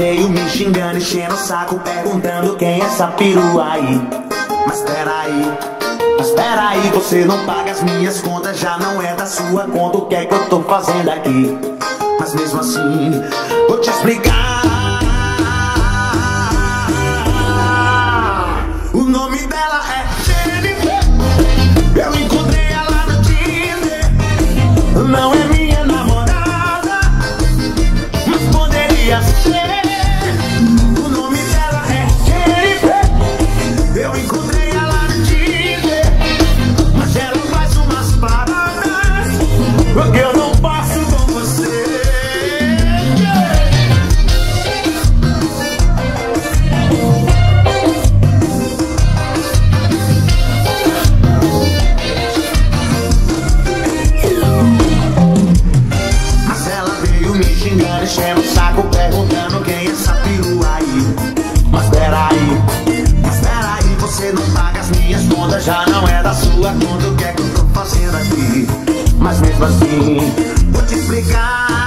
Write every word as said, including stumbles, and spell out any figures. veio me xingando, enchendo o saco, perguntando quem é essa perua aí. Mas peraí, mas peraí, você não paga as minhas contas, já não é da sua conta, o que é que eu tô fazendo aqui? Mas mesmo assim, vou te explicar. O nome dela é Jennifer. Eu encontrei ela no Tinder. Não é minha namorada, mas poderia ser. O nome dela é Jennifer. Eu encontrei ela no Tinder, mas ela faz umas paradas porque eu não passo com você. Enchendo o saco, perguntando quem é essa perua aí. Mas peraí, mas peraí, você não paga as minhas contas, já não é da sua conta, o que é que eu tô fazendo aqui? Mas mesmo assim, vou te explicar.